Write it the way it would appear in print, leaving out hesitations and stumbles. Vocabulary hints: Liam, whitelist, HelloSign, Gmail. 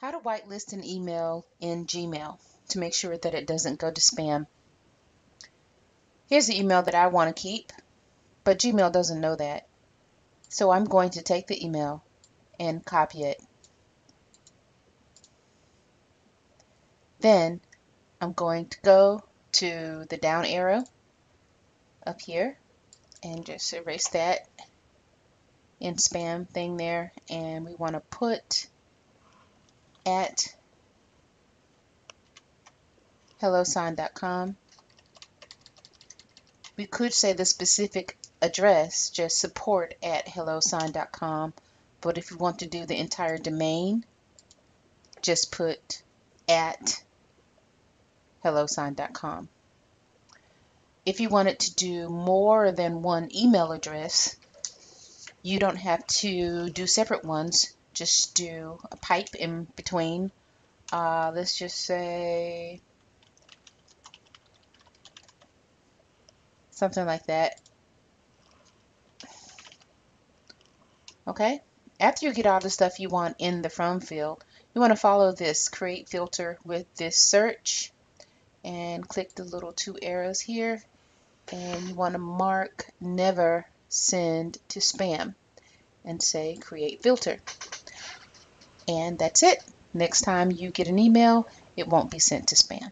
How to whitelist an email in Gmail to make sure that it doesn't go to spam. Here's the email that I want to keep, but Gmail doesn't know that. So I'm going to take the email and copy it. Then I'm going to go to the down arrow up here and just erase that in spam thing there, and we want to put at hellosign.com. We could say the specific address, just support at hellosign.com, but if you want to do the entire domain, just put at hellosign.com. If you wanted to do more than one email address, you don't have to do separate ones. Just do a pipe in between. Let's just say something like that. Okay. After you get all the stuff you want in the from field, you want to follow this create filter with this search and click the little two arrows here, and you want to mark never send to spam and say create filter, and that's it. Next time you get an email, it won't be sent to spam.